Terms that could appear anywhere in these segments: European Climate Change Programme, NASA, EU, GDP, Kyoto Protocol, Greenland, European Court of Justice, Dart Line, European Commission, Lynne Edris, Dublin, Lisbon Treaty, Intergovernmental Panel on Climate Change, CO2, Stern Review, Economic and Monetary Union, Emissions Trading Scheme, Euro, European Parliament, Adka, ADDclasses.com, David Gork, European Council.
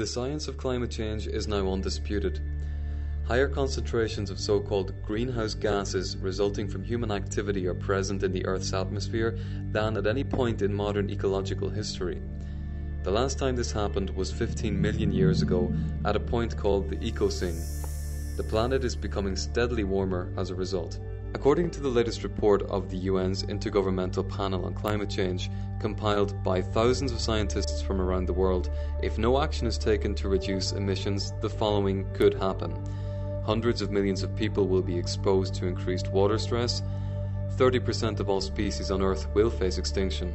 The science of climate change is now undisputed. Higher concentrations of so-called greenhouse gases resulting from human activity are present in the Earth's atmosphere than at any point in modern ecological history. The last time this happened was 15 million years ago at a point called the Ecocene. The planet is becoming steadily warmer as a result. According to the latest report of the UN's Intergovernmental Panel on Climate Change, compiled by thousands of scientists from around the world, if no action is taken to reduce emissions, the following could happen. Hundreds of millions of people will be exposed to increased water stress. 30% of all species on Earth will face extinction.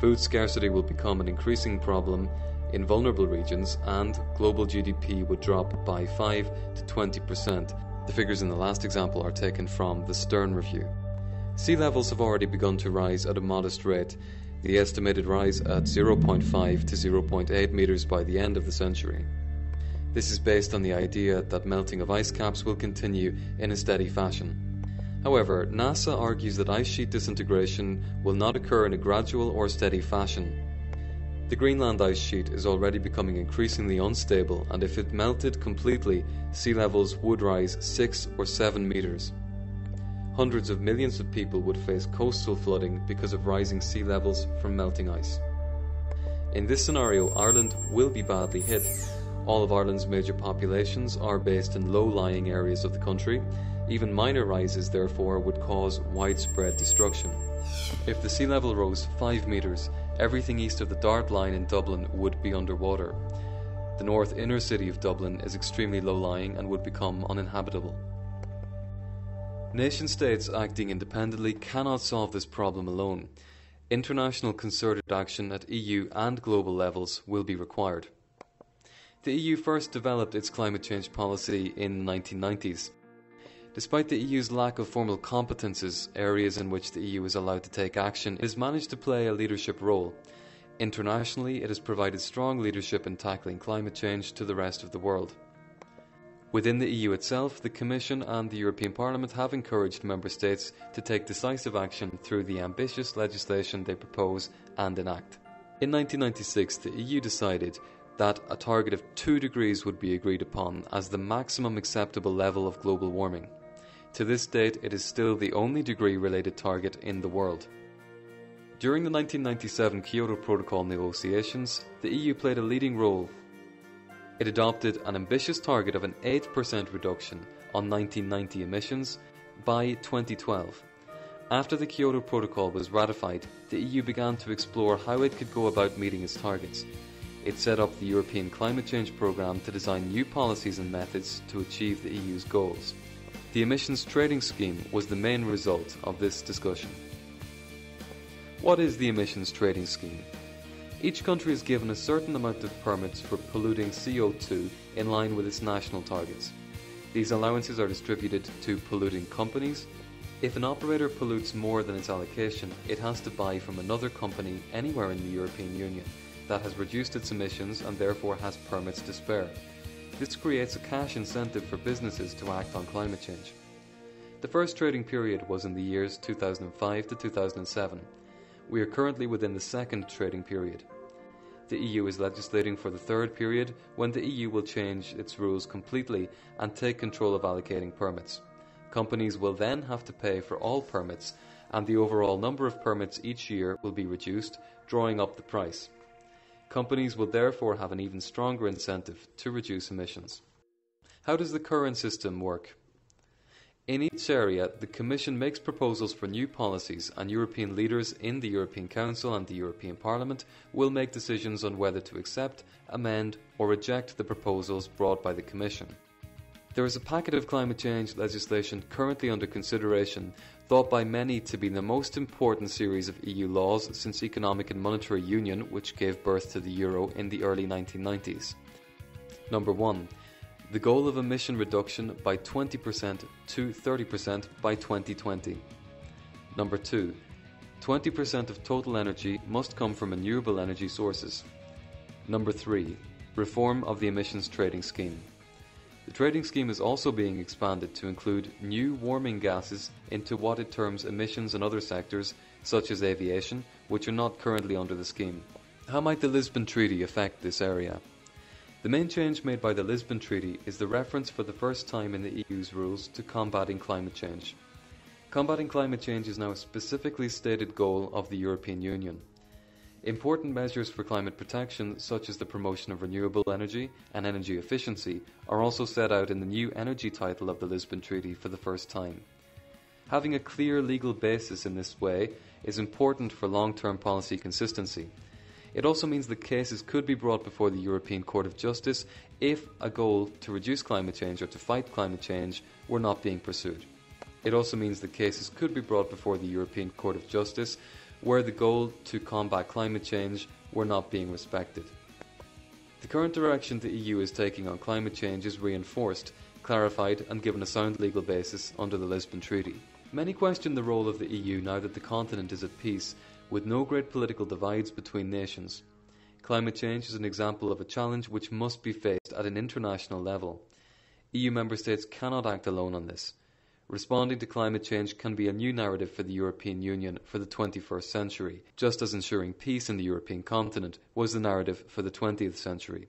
Food scarcity will become an increasing problem in vulnerable regions, and global GDP would drop by 5 to 20%. The figures in the last example are taken from the Stern Review. Sea levels have already begun to rise at a modest rate. The estimated rise at 0.5 to 0.8 metres by the end of the century. This is based on the idea that melting of ice caps will continue in a steady fashion. However, NASA argues that ice sheet disintegration will not occur in a gradual or steady fashion. The Greenland ice sheet is already becoming increasingly unstable, and if it melted completely, sea levels would rise 6 or 7 metres. Hundreds of millions of people would face coastal flooding because of rising sea levels from melting ice. In this scenario, Ireland will be badly hit. All of Ireland's major populations are based in low-lying areas of the country. Even minor rises, therefore, would cause widespread destruction. If the sea level rose 5 metres, everything east of the Dart Line in Dublin would be underwater. The north inner city of Dublin is extremely low-lying and would become uninhabitable. Nation-states acting independently cannot solve this problem alone. International concerted action at EU and global levels will be required. The EU first developed its climate change policy in the 1990s. Despite the EU's lack of formal competences, areas in which the EU is allowed to take action, it has managed to play a leadership role. Internationally, it has provided strong leadership in tackling climate change to the rest of the world. Within the EU itself, the Commission and the European Parliament have encouraged member states to take decisive action through the ambitious legislation they propose and enact. In 1996, the EU decided that a target of 2 degrees would be agreed upon as the maximum acceptable level of global warming. To this date, it is still the only degree-related target in the world. During the 1997 Kyoto Protocol negotiations, the EU played a leading role. It adopted an ambitious target of an 8% reduction on 1990 emissions by 2012. After the Kyoto Protocol was ratified, the EU began to explore how it could go about meeting its targets. It set up the European Climate Change Programme to design new policies and methods to achieve the EU's goals. The Emissions Trading Scheme was the main result of this discussion. What is the Emissions Trading Scheme? Each country is given a certain amount of permits for polluting CO2 in line with its national targets. These allowances are distributed to polluting companies. If an operator pollutes more than its allocation, it has to buy from another company anywhere in the European Union that has reduced its emissions and therefore has permits to spare. This creates a cash incentive for businesses to act on climate change. The first trading period was in the years 2005 to 2007. We are currently within the second trading period. The EU is legislating for the third period, when the EU will change its rules completely and take control of allocating permits. Companies will then have to pay for all permits, and the overall number of permits each year will be reduced, drawing up the price. Companies will therefore have an even stronger incentive to reduce emissions. How does the current system work? In each area, the Commission makes proposals for new policies, and European leaders in the European Council and the European Parliament will make decisions on whether to accept, amend, or reject the proposals brought by the Commission. There is a packet of climate change legislation currently under consideration, thought by many to be the most important series of EU laws since Economic and Monetary Union, which gave birth to the Euro in the early 1990s. Number 1. The goal of emission reduction by 20% to 30% by 2020. Number 2. 20% of total energy must come from renewable energy sources. Number 3. Reform of the Emissions Trading Scheme. The trading scheme is also being expanded to include new warming gases into what it terms emissions in other sectors, such as aviation, which are not currently under the scheme. How might the Lisbon Treaty affect this area? The main change made by the Lisbon Treaty is the reference for the first time in the EU's rules to combating climate change. Combating climate change is now a specifically stated goal of the European Union. Important measures for climate protection, such as the promotion of renewable energy and energy efficiency, are also set out in the new energy title of the Lisbon Treaty for the first time. Having a clear legal basis in this way is important for long-term policy consistency. It also means that cases could be brought before the European Court of Justice if a goal to reduce climate change or to fight climate change were not being pursued. It also means that cases could be brought before the European Court of Justice where the goal to combat climate change were not being respected. The current direction the EU is taking on climate change is reinforced, clarified and given a sound legal basis under the Lisbon Treaty. Many question the role of the EU now that the continent is at peace, with no great political divides between nations. Climate change is an example of a challenge which must be faced at an international level. EU member states cannot act alone on this. Responding to climate change can be a new narrative for the European Union for the 21st century, just as ensuring peace in the European continent was the narrative for the 20th century.